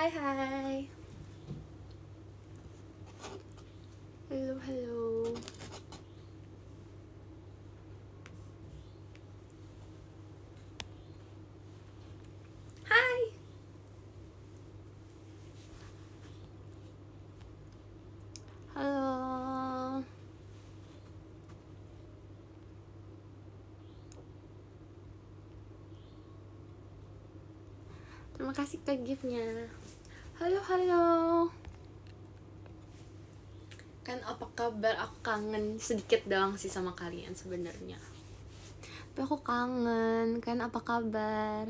Hai. Halo. Hai. Halo. Terima kasih ke gift-nya. Halo. Kan apa kabar? Aku kangen sedikit doang sih sama kalian sebenarnya. Tapi aku kangen. Kan apa kabar?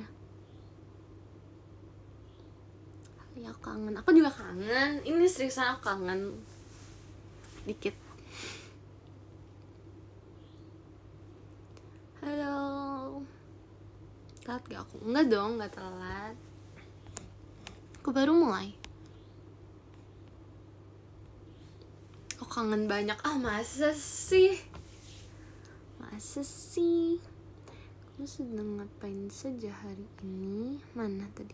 Ya kangen. Aku juga kangen. Ini seriusan aku kangen. Dikit. Halo. Telat gak aku? Enggak dong, gak telat. Aku baru mulai. Aku kangen banyak. Masa sih kamu sedang ngapain saja hari ini? Mana tadi?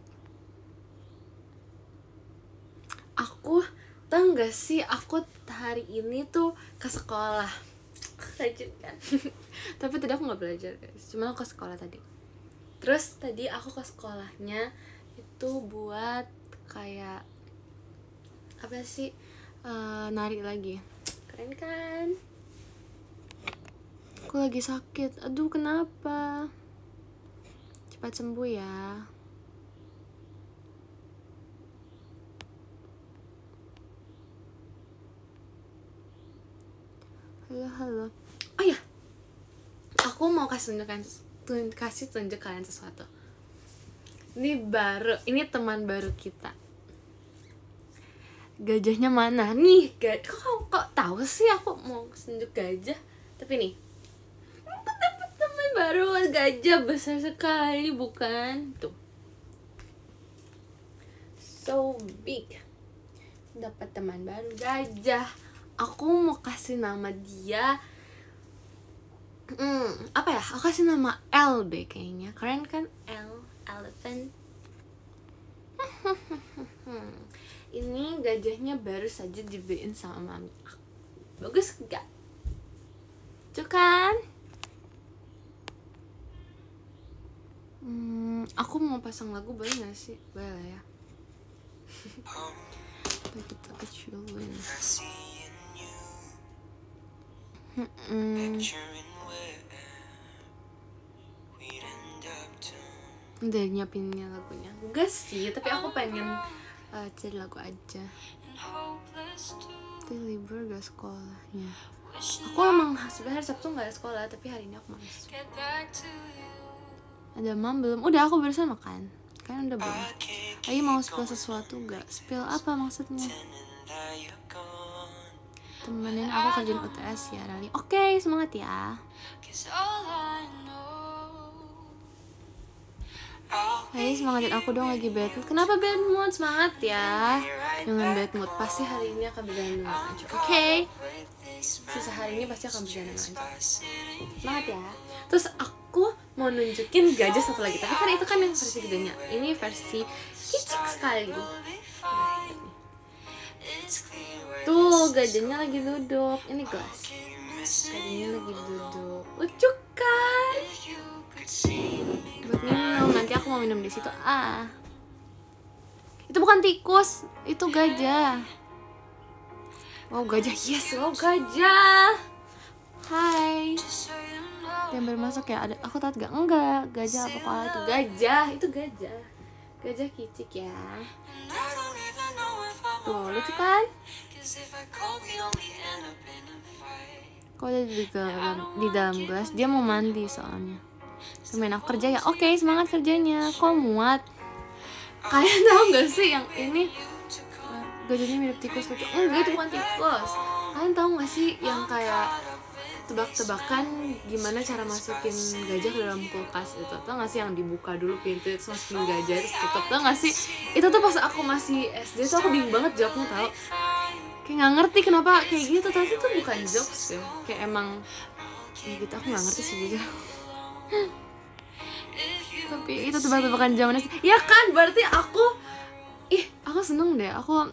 Aku tau gak sih, aku hari ini tuh ke sekolah lanjutkan. Tapi tadi aku gak belajar guys, cuma aku ke sekolah tadi. Terus tadi aku ke sekolahnya itu buat kayak apa sih, nari lagi. Keren kan? Aku lagi sakit, aduh kenapa, cepat sembuh ya. Halo. Oh ya, aku mau kasih tunjuk kalian sesuatu. Ini teman baru kita. Gajahnya mana nih? Kok tahu sih aku mau tunjuk gajah? Tapi nih, aku dapat teman baru, gajah besar sekali bukan? Tuh, so big. Dapat teman baru gajah. Aku mau kasih nama dia. Apa ya? Aku kasih nama L deh kayaknya. Keren kan? L. Elephant. Ini gajahnya baru saja dibeliin sama mami. Bagus gak? Tuh kan? Aku mau pasang lagu, boleh gak sih? Boleh lah ya. Kita kecilin. Udah nyiapinnya lagunya. Enggak sih, tapi aku pengen cari lagu aja. Tapi libur gak sekolahnya. Aku emang sebenarnya hari Sabtu gak ada sekolah, tapi hari ini aku masuk. Ada mam belum? Udah, aku barusan makan. Kalian udah belum? Ayo mau spill sesuatu gak? Spill apa maksudnya? Temenin aku kerjain UTS ya, Aralie. Oke, semangat ya. Hai, semangatin aku dong, lagi bad mood. Kenapa bad mood? Semangat ya. Jangan bad mood, pasti hari ini akan berjalan dengan lancar. Oke. Sisa hari ini pasti akan berjalan dengan lancar. Semangat ya. Terus aku mau nunjukin gajah satu lagi. Tapi kan itu kan yang versi gedenya. Ini versi kicik sekali. Tuh, gajahnya lagi duduk. Ini gelas. Gajahnya lagi duduk. Lucu kan? Buat minum, nanti aku mau minum di situ. Itu bukan tikus, itu gajah. Wow, gajah. Yes, wow, gajah. Hai, yang baru masuk ya? Ada, aku tahu gak? Enggak, gajah apa kok itu? Gajah, itu gajah. Gajah kicik ya. Tuh, lucu kan? Kok ada di dalam gelas? Dia mau mandi soalnya. Temen aku kerja ya, oke, semangat kerjanya. Kok muat? Kalian tahu nggak sih yang ini gajahnya mirip tikus? Enggak, itu bukan tikus. Kalian tahu nggak sih yang kayak tebak-tebakan gimana cara masukin gajah ke dalam kulkas itu? Tahu nggak sih yang dibuka dulu pintu terus masukin gajah terus tutup? Tahu nggak sih? Itu tuh pas aku masih SD tuh aku bingung banget jawabnya, tau? Kayak nggak ngerti kenapa kayak gitu. Tapi itu bukan jokes ya, kayak emang ya gitu. Aku nggak ngerti sih juga. Tapi itu tebak-tebakan zaman SD. Ya kan, berarti aku seneng deh aku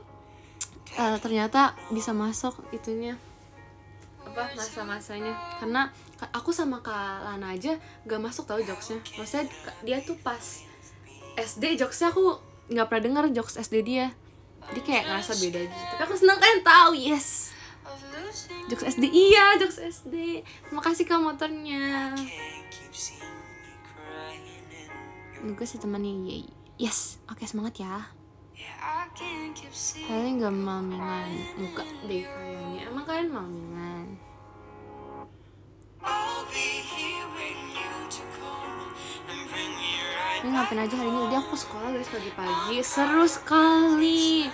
ternyata bisa masuk itunya apa masa-masanya, karena aku sama Kak Lana aja gak masuk tau jokesnya, maksudnya dia tuh pas SD jokesnya aku nggak pernah dengar jokes SD dia, jadi kayak ngerasa beda aja. Tapi aku seneng kan tahu yes jokes SD, iya jokes SD. Terima kasih Kak motornya, nunggu sih temannya. Yes, oke semangat ya. Kalian nggak malmingan muka deh kayaknya. Emang kalian malmingan? Ini ngapain aja hari ini? Udah aku sekolah guys pagi-pagi. Seru sekali.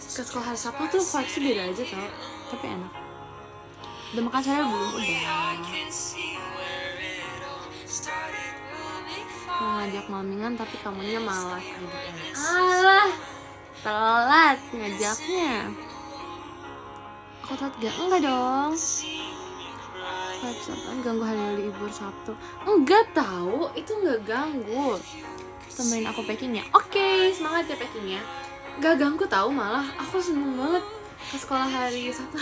Ke sekolah hari Sabtu tuh vibes-nya beda aja tau. Tapi enak. Udah makan sore belum? Udah. Mau ngajak malmingan tapi kamunya malah. Alah, telat ngajaknya. Aku telat gak? Enggak dong. Kan ganggu hari libur Sabtu. Enggak tahu, itu enggak ganggu. Temenin aku packingnya. Oke, semangat ya packingnya. Enggak ganggu tahu, malah aku seneng banget ke sekolah hari Sabtu.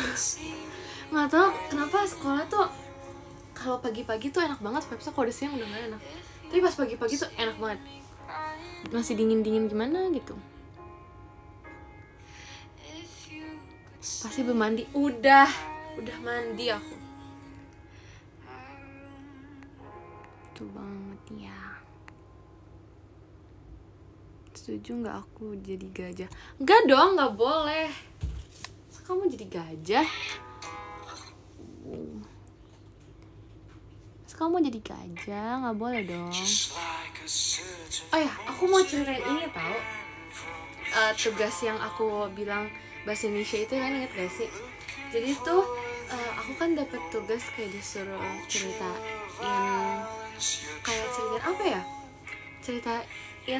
Nggak tahu kenapa sekolah tuh kalau pagi-pagi tuh enak banget, vibes-nya kalau siang udah gak enak. Tapi pas pagi-pagi tuh enak banget. Masih dingin-dingin gimana gitu. Pasti belum mandi. Udah mandi aku. Tuh banget ya. Setuju nggak aku jadi gajah? Enggak dong, nggak boleh. Masa kamu jadi gajah? Masa kamu mau jadi gajah? Nggak boleh dong. Oh ya, aku mau ceritain ini tau. Tugas yang aku bilang bahasa Indonesia itu kan, inget gak sih? Jadi tuh aku kan dapat tugas kayak disuruh ceritain, kayak ceritain apa ya? Ceritain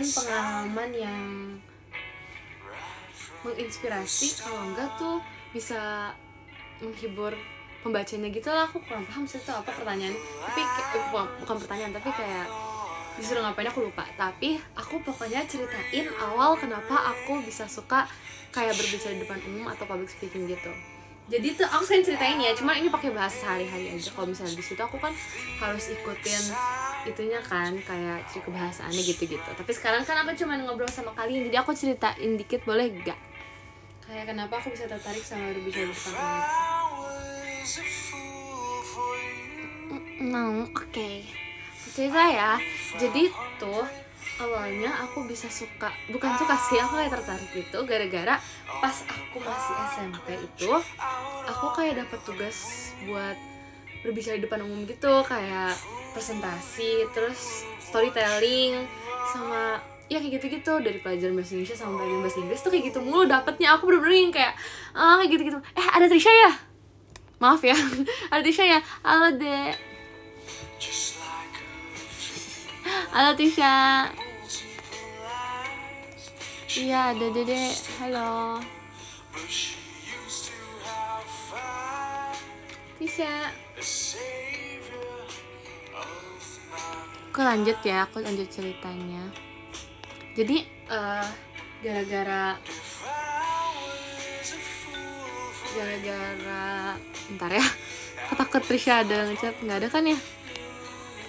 pengalaman yang menginspirasi, kalau enggak tuh bisa menghibur pembacanya gitu lah. Aku kurang paham sih itu apa pertanyaan, tapi bukan pertanyaan tapi kayak disuruh ngapain aku lupa. Tapi aku pokoknya ceritain awal kenapa aku bisa suka kayak berbicara di depan umum atau public speaking gitu. Jadi tuh aku sering ceritain ya, cuman ini pakai bahasa sehari-hari aja. Kalau misalnya di situ aku kan harus ikutin itunya kan, kayak ciri kebahasaannya gitu-gitu. Tapi sekarang kan aku cuma ngobrol sama kalian, jadi aku ceritain dikit boleh gak? Kayak kenapa aku bisa tertarik sama berbicara di depan umum? No, oke. Cerita ya. Jadi tuh awalnya aku bisa suka, bukan suka sih, aku kayak tertarik gitu gara-gara pas aku masih SMP itu aku kayak dapat tugas buat berbicara di depan umum gitu, kayak presentasi, terus storytelling sama ya kayak gitu-gitu. Dari pelajaran bahasa Indonesia sama pelajaran bahasa Inggris tuh kayak gitu mulu dapatnya. Aku bener-bener kayak kayak gitu-gitu. Ada Trisha ya? Maaf ya. Ada Trisha ya? Halo Dek. Halo Trisha. Iya, ada Dede. Halo Tisha. Aku lanjut ya, aku lanjut ceritanya. Jadi gara-gara bentar ya, aku takut Trisha ada ngechat. Nggak ada kan ya?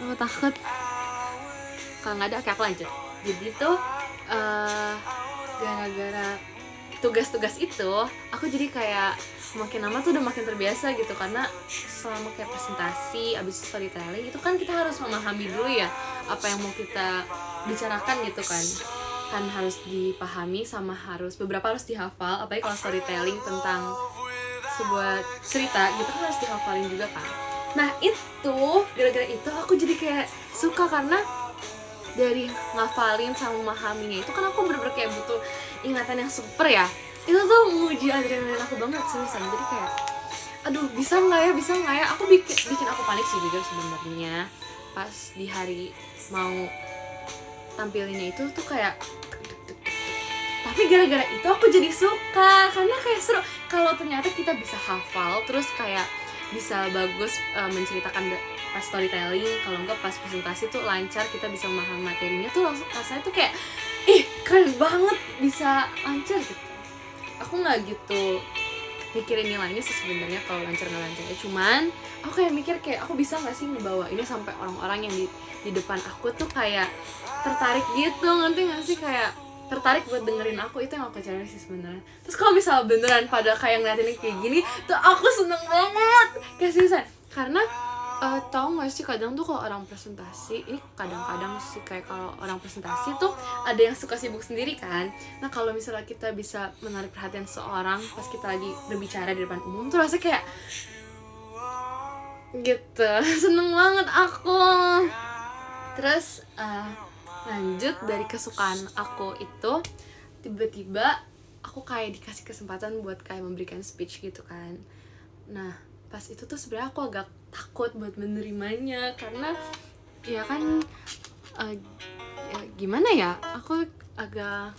Aku takut kalau nggak ada. Oke, aku lanjut. Jadi tuh gara-gara tugas-tugas itu aku jadi kayak makin lama tuh udah makin terbiasa gitu, karena selama kayak presentasi abis storytelling itu kan kita harus memahami dulu ya apa yang mau kita bicarakan gitu kan, harus dipahami sama beberapa harus dihafal. Apalagi kalau storytelling tentang sebuah cerita gitu kan harus dihafalin juga kan. Nah itu gara-gara itu aku jadi kayak suka, karena dari ngafalin sama memahaminya itu kan aku bener-bener kayak butuh ingatan yang super ya. Itu tuh nguji adrenalin aku banget seriusan. Jadi kayak aduh bisa nggak ya aku bikin aku panik sih jujur sebenarnya. Pas di hari mau tampilinnya itu tuh kayak tapi gara-gara itu aku jadi suka, karena kayak seru kalau ternyata kita bisa hafal terus kayak bisa bagus menceritakan pas storytelling. Kalau enggak pas presentasi tuh lancar, kita bisa memahami materinya tuh langsung rasanya tuh kayak ih keren banget bisa lancar gitu. Aku nggak gitu mikirin nilainya sih sebenarnya kalau lancar nggak lancar, cuman aku kayak mikir kayak aku bisa nggak sih ngebawa ini sampai orang-orang yang di depan aku tuh kayak tertarik gitu, ngerti nggak sih, kayak tertarik buat dengerin aku. Itu yang aku cari sih sebenarnya. Terus kalau misal beneran pada kayak ngeliatin kayak gini tuh aku seneng banget kayak seriusan, karena tau gak sih kadang tuh kalau orang presentasi, ini kadang-kadang sih kayak kalau orang presentasi tuh ada yang suka sibuk sendiri kan. Nah kalau misalnya kita bisa menarik perhatian seorang pas kita lagi berbicara di depan umum tuh rasanya kayak gitu, seneng banget aku. Terus lanjut dari kesukaan aku itu, tiba-tiba aku kayak dikasih kesempatan buat kayak memberikan speech gitu kan. Nah pas itu tuh sebenarnya aku agak takut buat menerimanya karena ya kan ya gimana ya, aku agak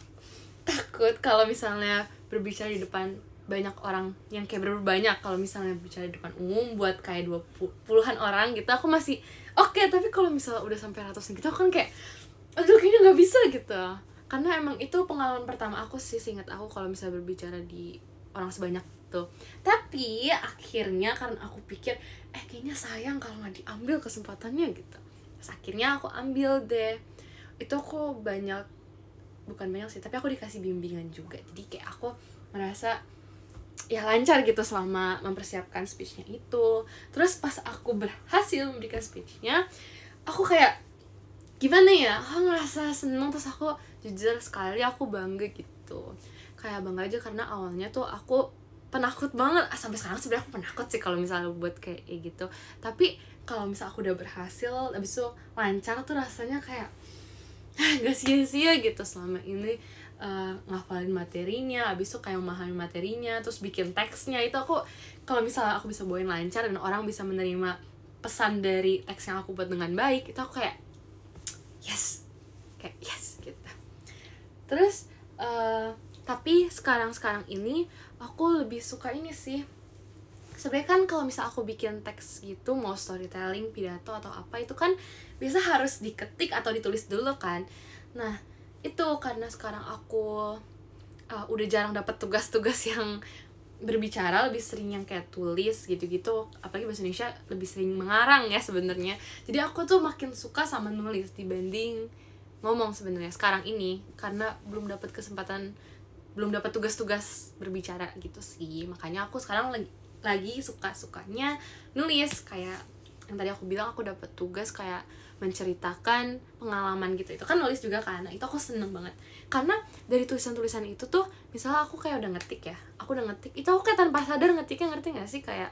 takut kalau misalnya berbicara di depan banyak orang yang kayak berbanyak. Kalau misalnya bicara di depan umum buat kayak 20-an orang gitu aku masih oke, tapi kalau misalnya udah sampai ratusan gitu aku kan kayak aduh kayaknya nggak bisa gitu, karena emang itu pengalaman pertama aku sih seingat aku kalau misalnya berbicara di orang sebanyak tuh. Tapi akhirnya karena aku pikir kayaknya sayang kalau nggak diambil kesempatannya gitu, terus akhirnya aku ambil deh. Itu aku banyak, bukan banyak sih, tapi aku dikasih bimbingan juga, jadi kayak aku merasa ya lancar gitu selama mempersiapkan speechnya itu. Terus pas aku berhasil memberikan speechnya aku kayak gimana ya, aku ngerasa seneng. Terus aku jujur sekali aku bangga gitu, kayak bangga aja karena awalnya tuh aku penakut banget. Sampai sekarang sebenarnya aku penakut sih kalau misalnya buat kayak gitu. Tapi kalau misalnya aku udah berhasil abis itu lancar tuh rasanya kayak gak sia-sia gitu selama ini ngafalin materinya, abis itu kayak memahami materinya, terus bikin teksnya. Itu aku kalau misalnya aku bisa bawain lancar dan orang bisa menerima pesan dari teks yang aku buat dengan baik, itu aku kayak yes, kayak yes gitu. Terus tapi sekarang-sekarang ini aku lebih suka ini sih. Sebenarnya kan kalau misal aku bikin teks gitu mau storytelling, pidato atau apa itu kan biasa harus diketik atau ditulis dulu kan. Nah itu karena sekarang aku udah jarang dapat tugas-tugas yang berbicara, lebih sering yang kayak tulis gitu-gitu. Apalagi bahasa Indonesia lebih sering mengarang ya sebenarnya. Jadi aku tuh makin suka sama nulis dibanding ngomong sebenarnya sekarang ini, karena belum dapat kesempatan, belum dapat tugas-tugas berbicara gitu sih. Makanya aku sekarang lagi suka-sukanya nulis. Kayak yang tadi aku bilang aku dapat tugas kayak menceritakan pengalaman gitu, itu kan nulis juga kan. Nah, itu aku seneng banget karena dari tulisan-tulisan itu tuh misalnya aku kayak udah ngetik ya, aku udah ngetik itu aku kayak tanpa sadar ngetiknya, ngerti gak sih, kayak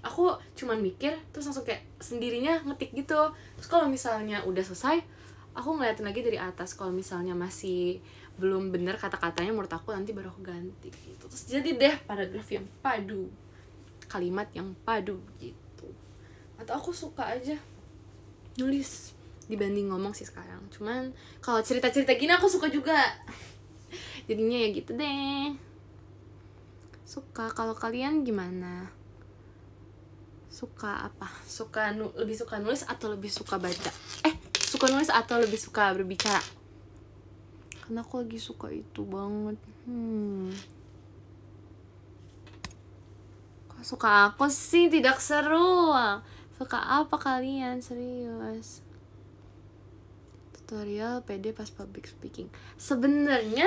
aku cuman mikir terus langsung kayak sendirinya ngetik gitu. Terus kalau misalnya udah selesai aku ngeliatin lagi dari atas, kalau misalnya masih belum bener kata-katanya menurut aku nanti baru aku ganti gitu. Terus jadi deh paragraf yang padu, kalimat yang padu gitu. Atau aku suka aja nulis dibanding ngomong sih sekarang. Cuman kalau cerita-cerita gini aku suka juga jadinya ya gitu deh, suka. Kalau kalian gimana? Suka apa? Suka lebih suka nulis atau lebih suka baca? Suka nulis atau lebih suka berbicara? Karena aku lagi suka itu banget. Kok suka aku sih tidak seru. Suka apa kalian? Serius. Tutorial PD pas public speaking. Sebenarnya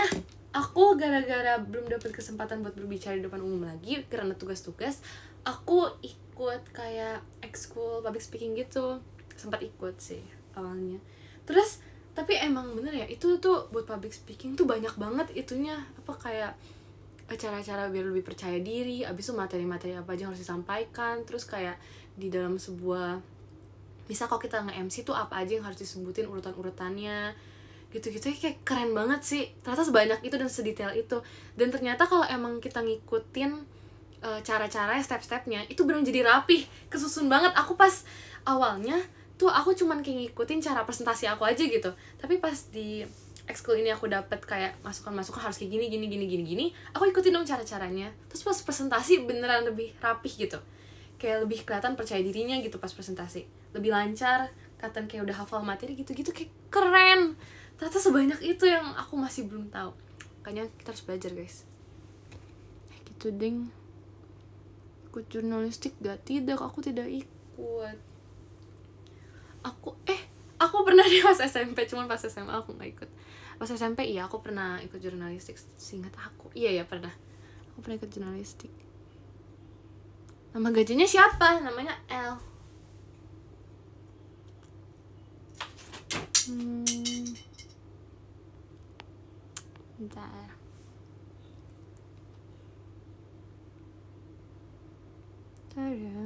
aku gara-gara belum dapat kesempatan buat berbicara di depan umum lagi karena tugas-tugas, aku ikut kayak ekskul public speaking gitu. Sempat ikut sih awalnya. Terus tapi emang bener ya, itu tuh buat public speaking tuh banyak banget itunya, apa kayak cara-cara biar lebih percaya diri, abis itu materi-materi apa aja yang harus disampaikan. Terus kayak di dalam sebuah misal kalau kita nge-MC tuh apa aja yang harus disebutin urutan-urutannya gitu-gitu. Kayak keren banget sih ternyata sebanyak itu dan sedetail itu. Dan ternyata kalau emang kita ngikutin cara-caranya, step-stepnya itu benar jadi rapih, kesusun banget. Aku pas awalnya tuh aku cuman kayak ngikutin cara presentasi aku aja gitu. Tapi pas di ekskul ini aku dapat kayak masukan-masukan harus kayak gini, aku ikutin dong cara-caranya. Terus pas presentasi beneran lebih rapih gitu, kayak lebih kelihatan percaya dirinya gitu pas presentasi, lebih lancar, kelihatan kayak udah hafal materi gitu-gitu, kayak keren. ternyata sebanyak itu yang aku masih belum tahu. Makanya kita harus belajar, guys. Gitu ding. Ikut jurnalistik gak? Tidak, aku tidak ikut. Aku pernah di pas SMP, cuman pas SMA aku gak ikut. Pas SMP iya aku pernah ikut jurnalistik, seingat aku. Iya ya pernah. Aku pernah ikut jurnalistik. Nama gajinya siapa? Namanya L. Bentar. Bentar ya.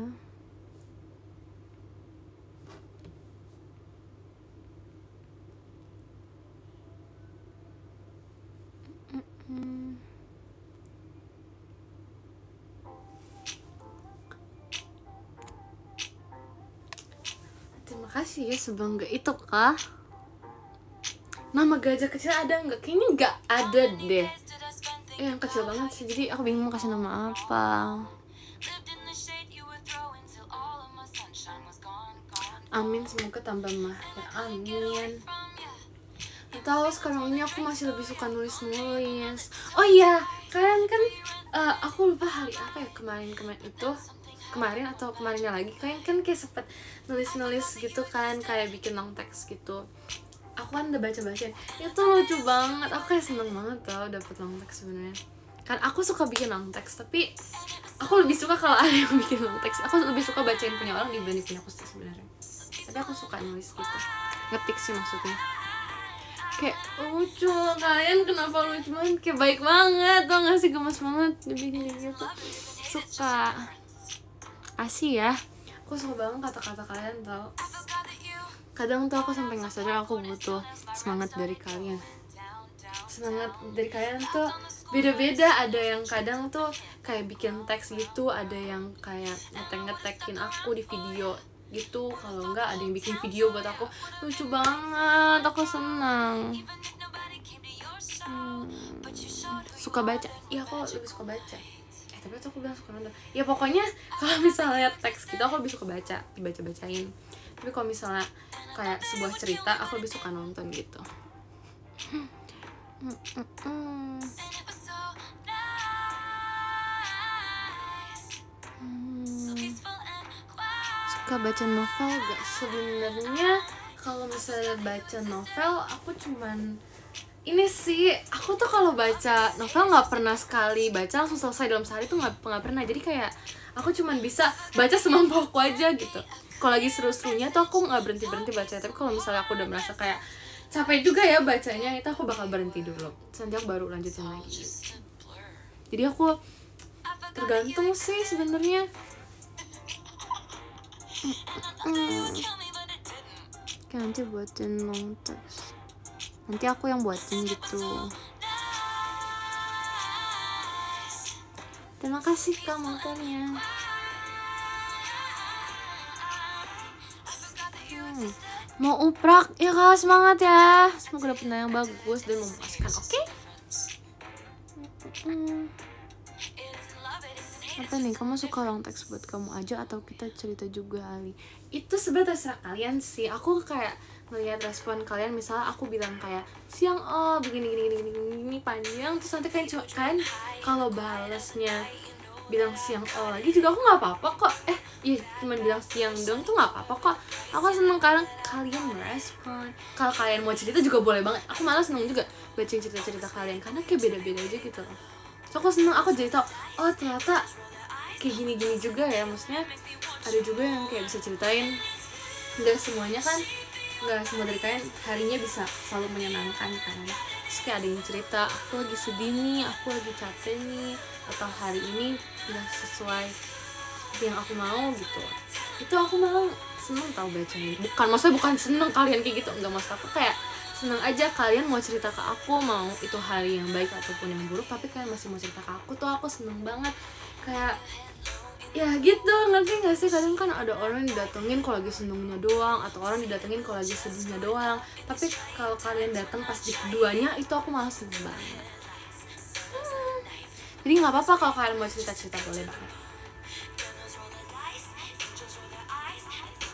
Terima kasih ya, sebangga itu kah? Nama gajah kecil ada nggak? Kayaknya nggak ada deh. Yang kecil banget sih, jadi aku bingung mau kasih nama apa. Amin, semoga tambah mahir. Amin. Atau sekarang ini aku masih lebih suka nulis. Oh iya, kalian kan aku lupa hari apa ya, kemarinnya lagi kalian kan kayak sempet nulis gitu kan, kayak bikin long text gitu. Aku kan udah baca-bacain, itu lucu banget. Aku kayak seneng banget tau dapet long text sebenarnya. Kan aku suka bikin long text, tapi aku lebih suka kalau ada yang bikin long text. Aku lebih suka bacain punya orang dibanding punya aku sebenarnya. Tapi aku suka nulis gitu, ngetik sih maksudnya. Kayak lucu, kalian kenapa lucu banget, kayak baik banget, tau gak sih, gemes banget dibikin gitu. Suka asih ya, aku suka banget kata-kata kalian tau. Kadang tuh aku sampai gak sadar aku butuh semangat dari kalian. Semangat dari kalian tuh beda-beda, ada yang kadang tuh kayak bikin teks gitu, ada yang kayak ngetek-ngetekin aku di video gitu, kalau enggak ada yang bikin video buat aku. Lucu banget, aku senang. Suka baca, iya aku lebih suka baca. Tapi aku bilang suka nonton. Ya pokoknya kalau misalnya teks gitu aku lebih suka baca, dibaca-bacain. Tapi kalau misalnya kayak sebuah cerita aku lebih suka nonton gitu. Suka baca novel gak? Sebenarnya kalau misalnya baca novel aku cuman ini sih, aku tuh kalau baca novel nggak pernah sekali baca langsung selesai dalam sehari tuh, nggak pernah. Jadi kayak aku cuman bisa baca semampu aku aja gitu. Kalau lagi seru-serunya tuh aku nggak berhenti baca. Tapi kalau misalnya aku udah merasa kayak capek juga ya bacanya, itu aku bakal berhenti dulu, nanti aku baru lanjutin lagi. Jadi aku tergantung sih sebenarnya. Kayak nanti buatin long text, nanti aku yang buatin gitu. Terima kasih kak motornya. Mau uprak ya kak, semangat ya, semoga dapat nilai yang bagus dan memuaskan. Oke? Apa nih, kamu suka long text buat kamu aja atau kita cerita juga, Ali? Itu sebenarnya terserah kalian sih. Aku kayak ngeliat respon kalian. Misalnya aku bilang kayak siang, oh begini panjang, terus nanti kalian kalau balasnya bilang siang oh lagi juga aku nggak apa-apa kok. Iya cuma bilang siang doang tuh nggak apa-apa kok. Aku seneng kadang kalian merespon. Kalau kalian mau cerita juga boleh banget, aku malah seneng juga bacain cerita-cerita kalian karena kayak beda-beda aja gitu loh. So, aku seneng, aku jadi tau oh ternyata kayak gini-gini juga ya, maksudnya ada juga yang kayak bisa ceritain. Nggak semuanya kan, nggak semua dari kalian harinya bisa selalu menyenangkan kan. Terus kayak ada yang cerita aku lagi sedih nih, aku lagi capek nih, atau hari ini nggak sesuai yang aku mau gitu. Itu aku malah seneng tau bacanya. Bukan, maksudnya bukan seneng kalian kayak gitu, nggak, maksud aku kayak seneng aja kalian mau cerita ke aku, mau itu hari yang baik ataupun yang buruk, tapi kalian masih mau cerita ke aku tuh aku seneng banget. Kayak ya gitu, ngerti gak sih? Kadang kan ada orang didatengin kalau lagi senengnya doang, atau orang didatengin kalau lagi sedihnya doang, tapi kalau kalian datang pas di keduanya itu aku malah seneng banget. Jadi nggak apa-apa kalau kalian mau cerita-cerita, boleh banget.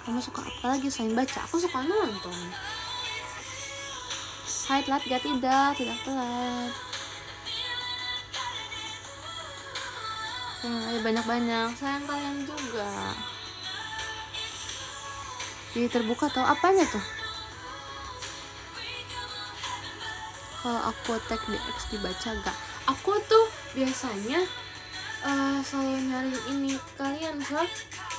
Kamu suka apa lagi selain baca? Aku suka nonton. Hai, telat gak? Tidak telat. Ada banyak-banyak. Sayang kalian juga. Jadi terbuka tau apanya tuh? Kalau aku tag DX dibaca gak? Aku tuh biasanya selalu nyari ini kalian, sob.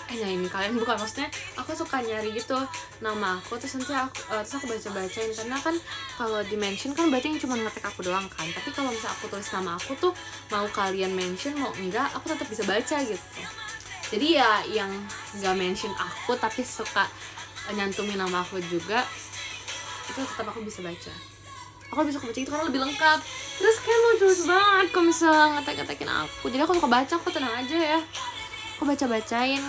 Ini kalian bukan, maksudnya aku suka nyari gitu nama aku, terus nanti aku bacain, karena kan kalau di mention kan berarti yang cuma ngetek aku doang kan, tapi kalau misal aku tulis nama aku tuh mau kalian mention mau enggak aku tetap bisa baca gitu. Jadi ya yang nggak mention aku tapi suka nyantumin nama aku juga itu tetap aku bisa baca, itu karena lebih lengkap. Terus kayak lucu banget kalau misal ngetek-ngetekin aku, jadi aku suka baca. Aku tenang aja ya, aku bacain.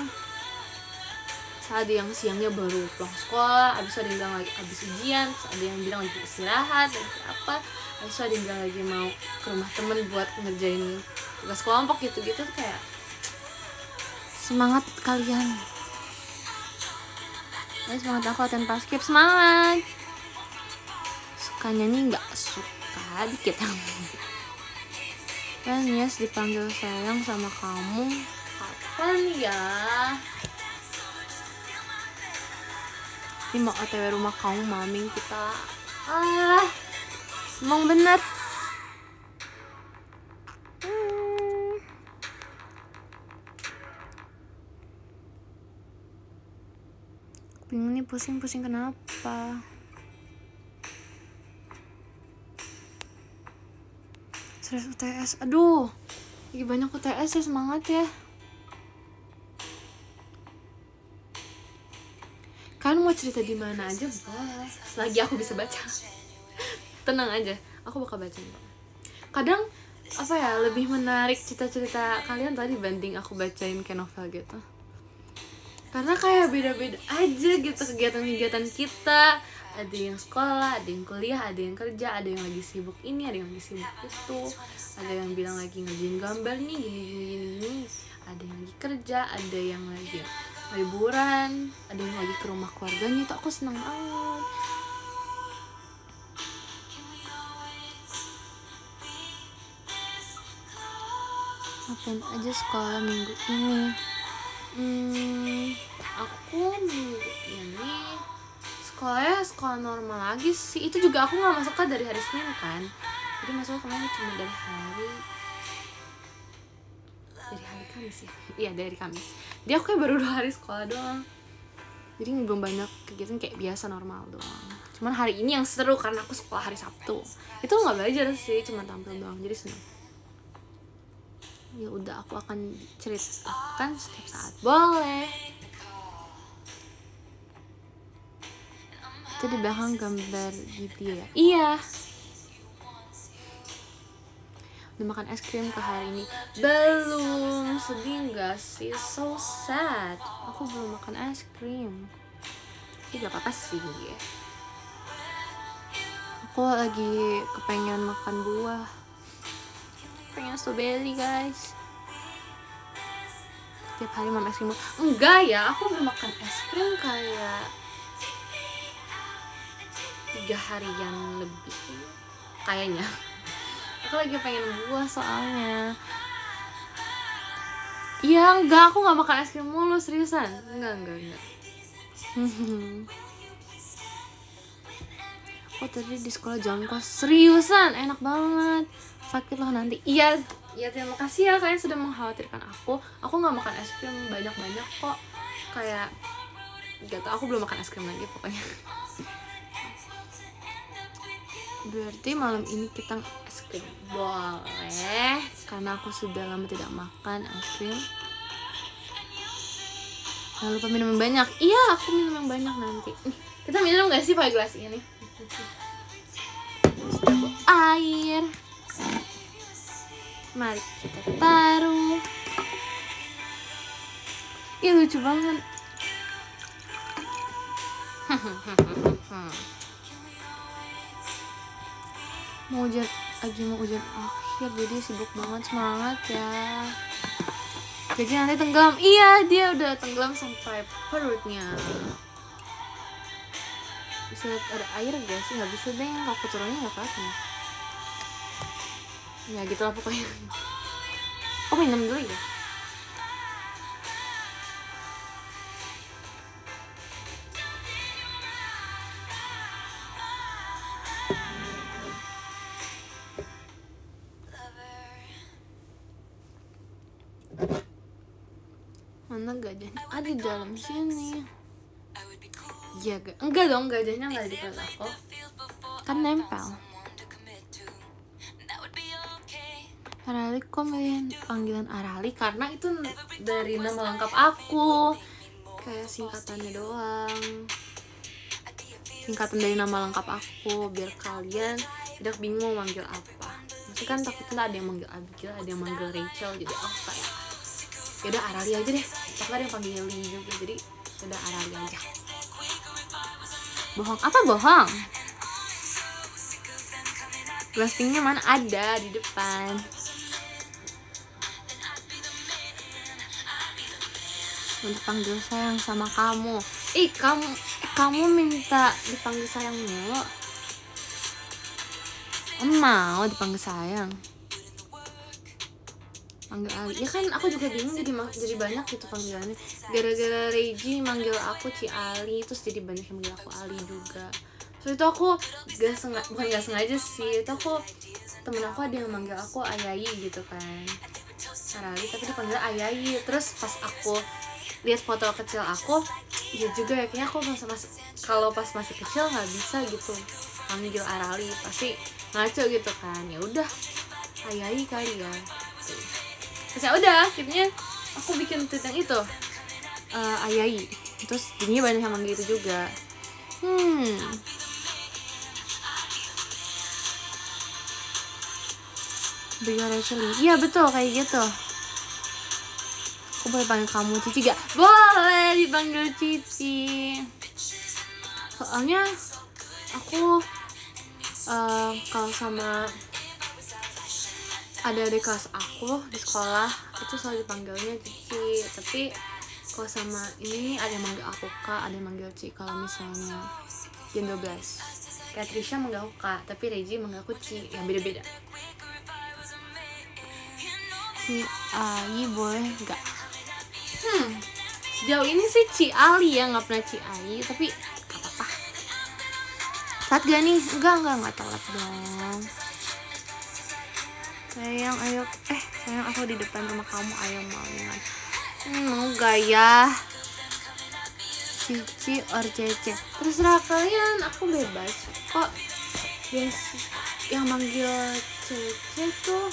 Ada yang siangnya baru pulang sekolah, abis ada yang bilang lagi abis ujian, terus ada yang bilang lagi istirahat, lagi apa, abis ada yang bilang lagi mau ke rumah temen buat ngerjain tugas kelompok gitu-gitu. Tuh kayak semangat kalian, semangat aku tanpa skip, semangat. Suka nyanyi nggak? Suka dikit. Dan Yes dipanggil sayang sama kamu kapan ya? Ini mau otw rumah kamu, maming kita. Emang bener. Bingung nih, pusing kenapa? Serius UTS, aduh. Lagi banyak UTS ya, semangat ya. Kan mau cerita di mana aja boleh, selagi aku bisa baca. Tenang aja, aku bakal baca. Kadang apa ya, lebih menarik cerita-cerita kalian tadi banding aku bacain kayak novel gitu, karena kayak beda-beda aja gitu kegiatan-kegiatan kita. Ada yang sekolah, ada yang kuliah, ada yang kerja, ada yang lagi sibuk ini, ada yang lagi sibuk itu, ada yang bilang lagi ngerjain gambar nih gini-gini, ada yang lagi kerja, ada yang lagi liburan, ada yang lagi ke rumah keluarganya. Tuh aku seneng banget. Ngapain aja sekolah minggu ini? Aku minggu ini sekolah normal lagi sih. Itu juga aku nggak masuknya dari hari Senin kan, jadi masuknya kemarin cuma dari hari Kamis ya? Iya, dari Kamis. Dia aku kayak baru 2 hari sekolah doang, jadi belum banyak kegiatan, kayak biasa normal doang. Cuman hari ini yang seru karena aku sekolah hari Sabtu. Itu nggak belajar sih, cuma tampil doang, jadi seneng. Ya udah, aku akan ceritakan setiap saat, boleh. Itu di belakang gambar gitu ya? Iya. Udah makan es krim ke hari ini? Belum. Sedih gak sih? So sad. Aku belum makan es krim. Tidak apa-apa sih. Aku lagi kepengen makan buah. Pengen strawberry guys. Tiap hari makan es krim? Enggak ya, aku belum makan es krim kayak 3 harian lebih kayaknya. Aku lagi pengen buah soalnya. Iya, enggak, aku nggak makan es krim mulu, seriusan. Enggak. Aku tadi di sekolah jongkok, seriusan, enak banget. Sakit loh nanti. Iya, terima kasih ya kalian sudah mengkhawatirkan aku. Aku nggak makan es krim banyak-banyak kok. Kayak gak tau, aku belum makan es krim lagi pokoknya. Berarti malam ini kita es krim? Boleh, karena aku sudah lama tidak makan es krim. Jangan lupa minum yang banyak. Iya, aku minum yang banyak nanti. Kita minum gak sih pakai gelas ini? Air. Mari kita taruh. Ih, lucu banget. Mau hujan lagi, mau hujan akhir, jadi sibuk banget. Semangat ya, jadi nanti tenggelam. Iya, dia udah tenggelam sampai perutnya. bisa ada air gak sih? Gak bisa deh, aku turunnya gak apa-apa. Ya gitulah pokoknya. Oh minum dulu ya. Mana gajahnya? Ah di dalam sini. Iya enggak dong, gajahnya nggak di dekat aku. Kan nempel. Aralie kok milih panggilan Aralie karena itu dari nama lengkap aku, kayak singkatannya doang, singkatan dari nama lengkap aku biar kalian tidak bingung manggil apa. Maksudnya kan takutnya ada yang manggil Abigail, ada yang manggil Rachel, jadi oh kayak yaudah Aralie aja deh, takut ada yang panggil Lee juga, jadi udah Aralie aja. Bohong apa bohong? Glassingnya mana, ada di depan. Untuk panggil sayang sama kamu. Ih, kamu minta dipanggil sayang mulu. Mau dipanggil sayang. Panggil Ali. Ya kan aku juga bingung, jadi banyak gitu panggilannya. Gara-gara Regi manggil aku Ci Ali, terus jadi banyak yang manggil aku Ali juga. So itu aku gak sengaja, bukan gak sengaja sih. Itu aku, temen aku ada yang manggil aku Ayayi gitu kan. Aralie tapi dipanggil Ayayi. Terus pas aku lihat foto kecil aku, ya juga ya kayaknya aku kalau pas masih kecil nggak bisa gitu panggil Aralie, pasti ngaco gitu kan. Ya udah Ayayi kali ya. Terus ya udah akhirnya aku bikin tweet yang itu Ayayi, terus ini banyak yang manggil itu juga. Abigail Rachel, iya betul kayak gitu. Aku boleh panggil kamu Cici gak? Boleh dipanggil Cici. Soalnya aku kalau sama adik-adik kelas aku di sekolah itu selalu dipanggilnya Cici. Tapi kalau sama ini ada yang manggil aku Kak, ada yang manggil Cici. Kalau misalnya Gen 12 kayak Trisha manggil aku Kak, tapi Regi manggil aku Cici. Yang beda-beda. Ci Ayi boleh nggak? Sejauh ini sih Ci Ali ya, nggak pernah Ci Ayi, tapi nggak apa-apa. Telat gak nih? Enggak telat dong. Sayang, ayo, sayang aku di depan rumah kamu, ayo mau nggak? Mau gak ya? Cici or Cece? Terserah kalian, aku bebas kok. Yes, yang manggil Cece tuh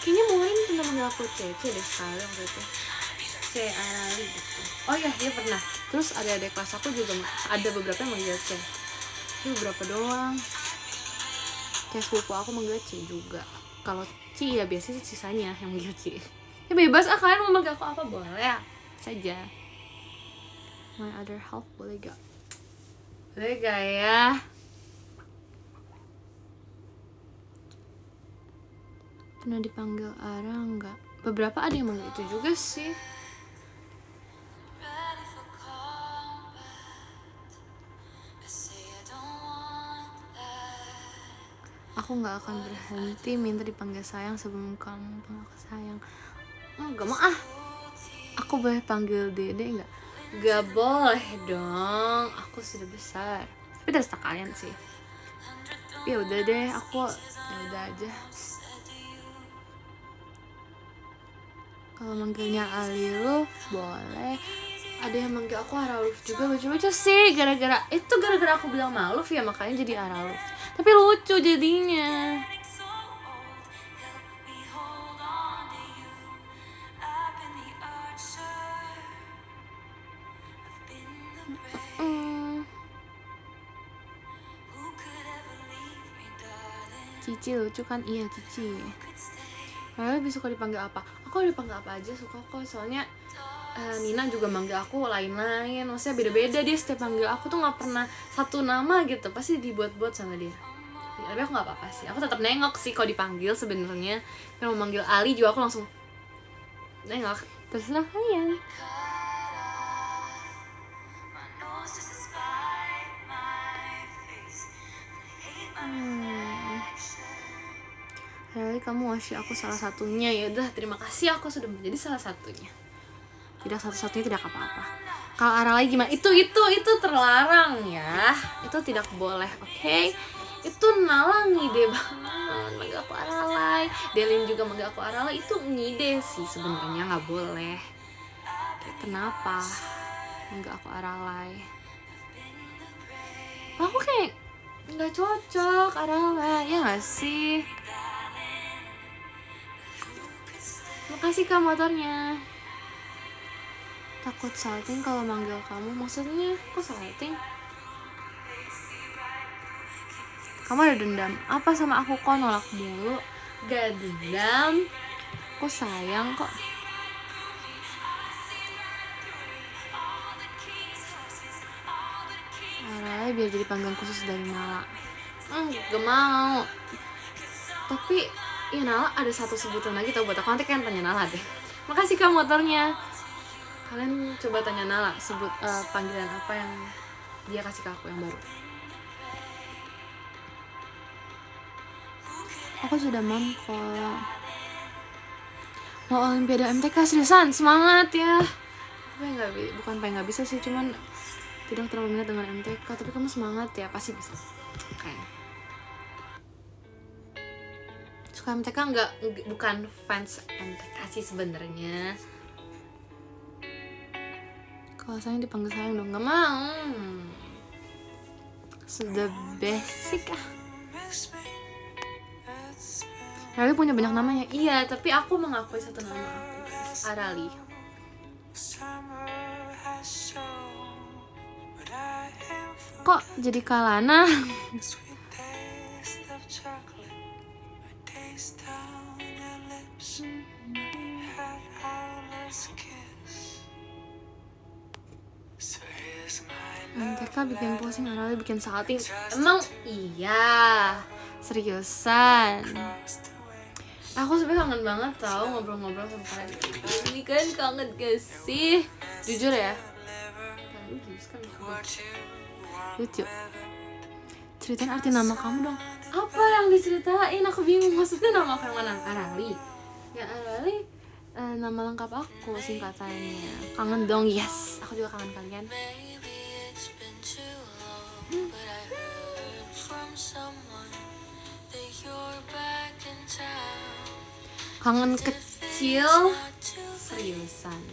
kayaknya mungkin pernah manggil aku Cece deh sekali waktu itu, C Aralie gitu. Oh iya dia pernah. Terus ada adik kelas aku juga ada beberapa yang manggil C. Itu beberapa doang. Kayak sepupu aku manggil C juga. Kalau C ya biasanya sisanya yang manggil C. Ya bebas ah, kalian mau manggil aku apa boleh saja. My other half boleh gak? Boleh gak ya? Pernah dipanggil Ara enggak? Beberapa ada yang manggil itu juga sih. Aku nggak akan berhenti minta dipanggil sayang sebelum kamu panggil sayang. Enggak mau ah. Aku boleh panggil Dede enggak? Gak boleh dong. Aku sudah besar. Tapi terserah kalian sih. Ya udah deh, aku ya udah aja. Kalau manggilnya Aliluf boleh. Ada yang manggil aku Araluf juga, lucu-lucu sih. Gara-gara aku bilang Maluf ya makanya jadi Araluf. Tapi lucu jadinya. Cici lucu kan? Iya Cici. Kalian lebih suka dipanggil apa? Aku dipanggil apa aja suka kok, soalnya Nina juga manggil aku lain-lain, maksudnya beda-beda. Dia setiap manggil aku tuh nggak pernah satu nama gitu, pasti dibuat-buat sama dia. Tapi aku nggak apa-apa sih, aku tetap nengok sih kalau dipanggil sebenarnya. Kalau manggil Ali juga aku langsung nengok. Terserah kalian. Hei, kamu masih aku salah satunya. Ya udah, terima kasih aku sudah menjadi salah satunya. Tidak satu-satunya tidak apa-apa. Kalau Aralie gimana? Itu terlarang ya. Itu tidak boleh, oke? Okay? Itu Nala ngide banget, mega aku Aralie. Delin juga mega aku Aralie, itu ngide sih sebenarnya, nggak boleh. Kayak kenapa? Mega aku Aralie. Aku kayak nggak cocok Aralie, ya nggak sih? Makasih Kak motornya. Takut salting kalau manggil kamu. Maksudnya kok salting? Kamu ada dendam apa sama aku? Kok nolak mulu? Gak dendam, kok sayang kok. Aralie biar jadi panggang khusus dari Nala. Gak mau. Tapi iya, Nala ada satu sebutan lagi tau buat aku, nanti kalian tanya Nala deh. Makasih Kak motornya. Kalian coba tanya Nala sebut panggilan apa yang dia kasih ke aku yang baru. Aku sudah mampu. Mau Olimpiade MTK, seriusan semangat ya. Gue nggak, bukan pengen nggak bisa sih, cuman tidak terlalu minat dengan MTK. Tapi kamu semangat ya, pasti bisa. Kayaknya. Suka MTK enggak, bukan fans MTK sih sebenarnya. Kalau sayang dipanggil sayang dong, nggak mau. Sudah basic ah. Aralie punya banyak namanya. Iya, tapi aku mengakui satu nama aku, Aralie. Kok jadi Kalana? MTK bikin posting, Aralie bikin salting. Emang iya, seriusan. Aku sebenernya kangen banget tau ngobrol-ngobrol sama kalian. Ini kan kangen gak sih? Jujur ya. Lucu. Ceritain arti nama kamu dong. Apa yang diceritain? Aku bingung, maksudnya nama aku yang mana? Aralie. Ya Aralie, nama lengkap aku singkatannya. Kangen dong, yes. Aku juga kangen kalian. Kangen kecil, seriusan.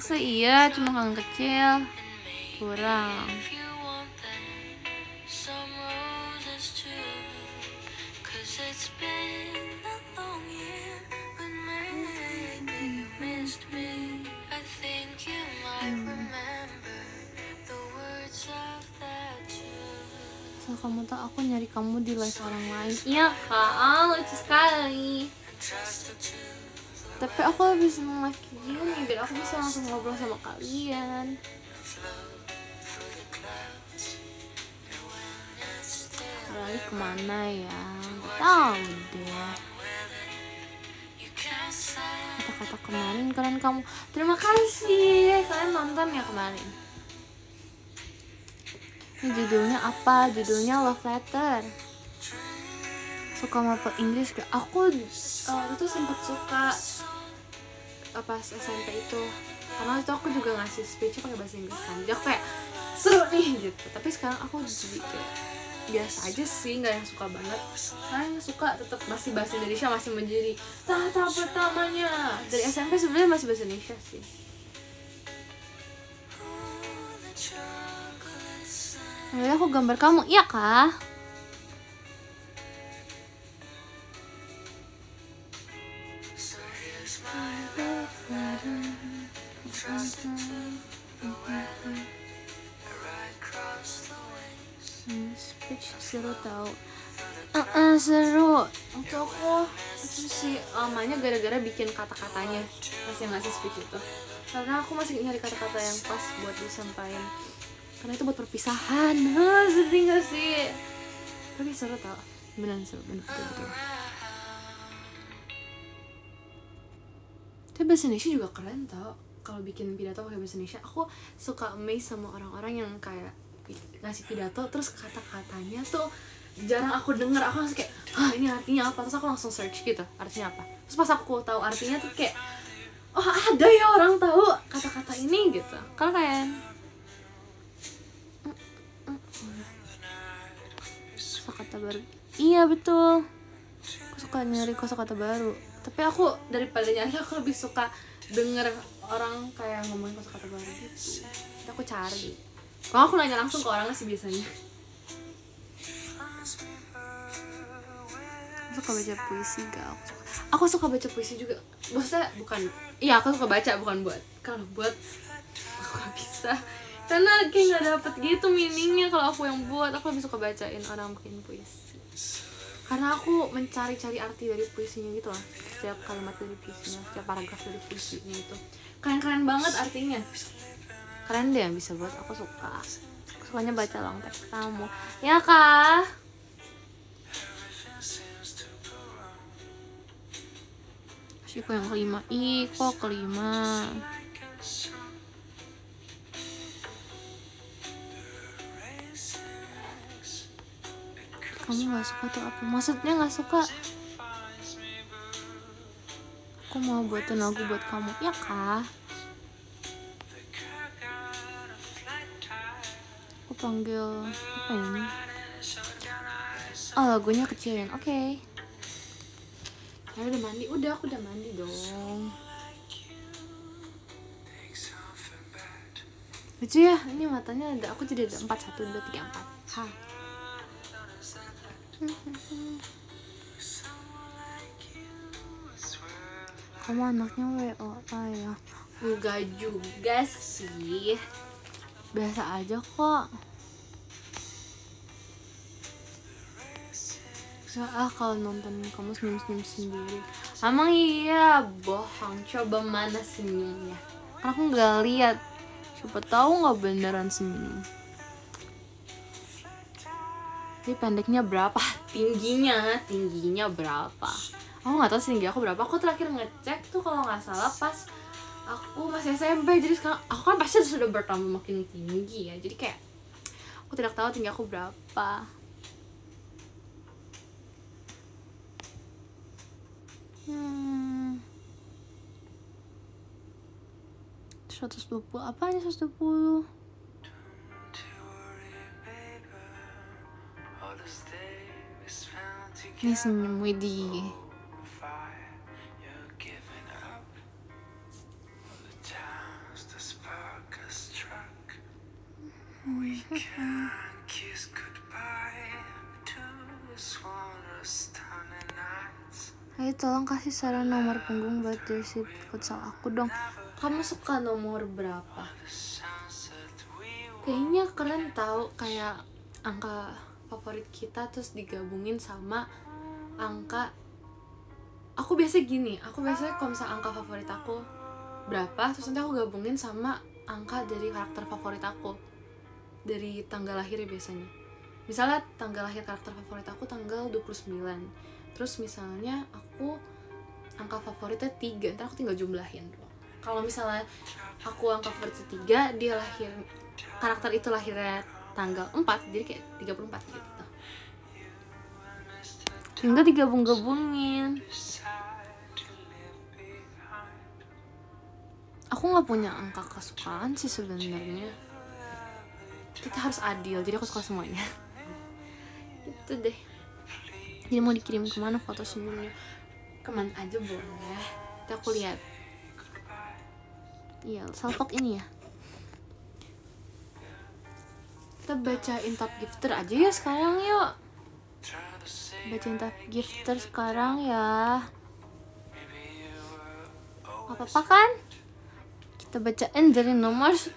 Masa iya, cuma kangen kecil, kurang. Asal kamu tahu, aku nyari kamu di live orang lain. Iya Kak, lucu sekali. Tapi aku lebih seneng live gini, biar aku bisa langsung ngobrol sama kalian. Aralie kemana ya? Gak tau deh. Kata-kata kemarin keren kamu. Terima kasih, kalian nonton ya kemarin. Ini judulnya apa? Judulnya Love Letter. Suka mapel Inggris gak? Aku itu sempet suka pas SMP itu. Karena itu aku juga ngasih speech pakai bahasa Inggris kan. Jadi aku kayak seru nih gitu. Tapi sekarang aku jadi kayak biasa aja sih, nggak yang suka banget. Karena yang suka tetap masih bahasa Indonesia, masih menjadi tahta pertamanya. Dari SMP sebenarnya masih bahasa Indonesia sih. Nah, aku gambar kamu, iya Kak. Speech seru tau. Seru. Untuk aku itu si Amanya gara-gara bikin kata-katanya pas yang ngasih speech itu. Karena aku masih nyari kata-kata yang pas buat disampaikan. Karena itu buat perpisahan. Sedih gak sih? Tapi seru tau. Beneran seru, bener-bener. Tapi bahasa Indonesia juga keren tau. Kalau bikin pidato pakai bahasa Indonesia, aku suka amazed sama orang-orang yang kayak ngasih pidato terus kata-katanya tuh jarang aku dengar. Aku langsung kayak, ah ini artinya apa? Terus aku langsung search gitu, artinya apa. Terus pas aku tahu artinya tuh kayak, oh ada ya orang tahu kata-kata ini gitu. Keren. Kosakata baru. Iya betul. Aku suka nyari kosakata baru. Tapi aku daripada nyari, aku lebih suka denger orang kayak ngomongin kosakata baru gitu. Itu aku cari. Kalau aku nanya langsung ke orangnya sih biasanya. Suka baca puisi gak? Aku suka baca puisi juga. Maksudnya bukan, iya aku suka baca, bukan buat. Kalau buat aku gak bisa, karena kayak gak dapet gitu meaningnya. Kalau aku yang buat, aku lebih suka bacain orang bikin puisi, karena aku mencari-cari arti dari puisinya gitu lah. Setiap kalimat dari puisinya, setiap paragraf dari puisinya itu keren-keren banget artinya. Keren deh yang bisa buat, aku suka. Aku sukanya baca long text kamu. Ya kah? Iko yang kelima, Iko kelima. Kamu nggak suka tuh apa? Maksudnya nggak suka? Aku mau buatin lagu buat kamu, ya kah? Aku panggil apa ini? Oh lagunya kecilin, oke. Okay. Ya udah mandi, udah aku udah mandi dong. Lucu ya, ini matanya ada, aku jadi ada 4, 1, 2, 3, 4. Ha. Kamu anaknya WOA ya? Enggak juga sih, biasa aja kok. Ah kalau nonton kamu senyum-senyum sendiri. Emang iya, bohong. Coba mana senyumnya? Karena aku nggak lihat. Siapa tahu nggak beneran senyum. Ini pendeknya berapa? Tingginya berapa? Aku nggak tahu tinggi aku berapa. Aku terakhir ngecek tuh kalau nggak salah pas aku masih SMP. Jadi sekarang aku kan pasti sudah bertambah makin tinggi ya. Jadi kayak aku tidak tahu tinggi aku berapa. Hmm. 120, apanya 120? Ini senyum Widih. Ayo tolong kasih saran nomor punggung buat jersey futsal aku dong. Kamu suka nomor berapa? Kayaknya keren tau, kayak angka favorit kita terus digabungin sama angka. Aku biasa gini, aku biasanya kalau misalnya angka favorit aku berapa, terus nanti aku gabungin sama angka dari karakter favorit aku, dari tanggal lahirnya biasanya. Misalnya tanggal lahir karakter favorit aku tanggal 29. Terus misalnya aku angka favoritnya 3, ntar aku tinggal jumlahin doang. Kalau misalnya aku angka favoritnya 3, dia lahir, karakter itu lahirnya tanggal 4, jadi kayak 34 gitu. Tinggal digabung-gabungin. Aku nggak punya angka kesukaan sih sebenarnya. Kita harus adil, jadi aku suka semuanya. Gitu deh. Jadi mau dikirim kemana foto senyumnya? Kemana aja boleh. Kita aku lihat. Iya, salvok ini ya. Kita bacain top gifter aja ya sekarang yuk. Bacain top gifter sekarang ya. Apa-apa kan? Kita bacain dari nomor 10.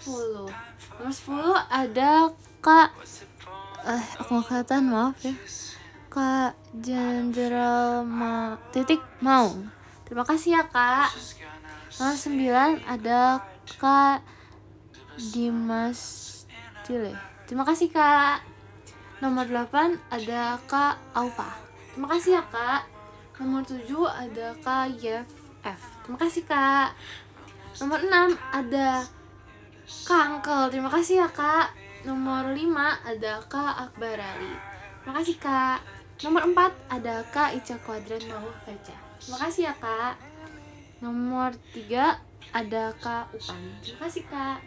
Nomor 10 ada Kak. Aku gak kelihatan, maaf ya. Kak Jenderal titik mau. Terima kasih ya Kak. Nomor 9 ada Kak Dimas Cile. Terima kasih Kak. Nomor 8 ada Kak Aupa. Terima kasih ya Kak. Nomor 7 ada Kak Yef F. Terima kasih Kak. Nomor 6 ada Kak Angkel. Terima kasih ya Kak. Nomor 5 ada Kak Akbar Ali. Makasih Kak. Nomor 4 ada Kak Ica Quadran Mawar Fecha. Makasih ya Kak. Nomor 3 ada Kak Upan. Makasih Kak.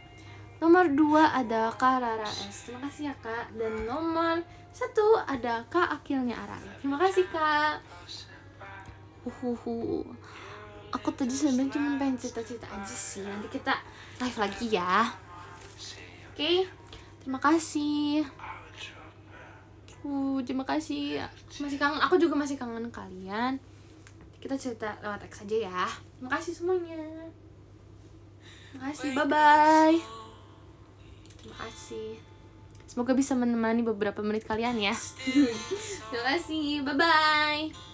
Nomor 2 ada Kak Rara S. Terima kasih ya Kak. Dan nomor 1 ada Kak Akilnya Aralie. Terima kasih Kak. Aku tadi sebenarnya cuma pengen cerita-cerita aja sih. Nanti kita live lagi ya. Oke, terima kasih. Terima kasih. Masih kangen. Aku juga masih kangen kalian. Kita cerita lewat teks aja ya. Terima kasih semuanya. Terima kasih. Bye-bye. Terima kasih. Semoga bisa menemani beberapa menit kalian ya. Terima kasih. Bye-bye.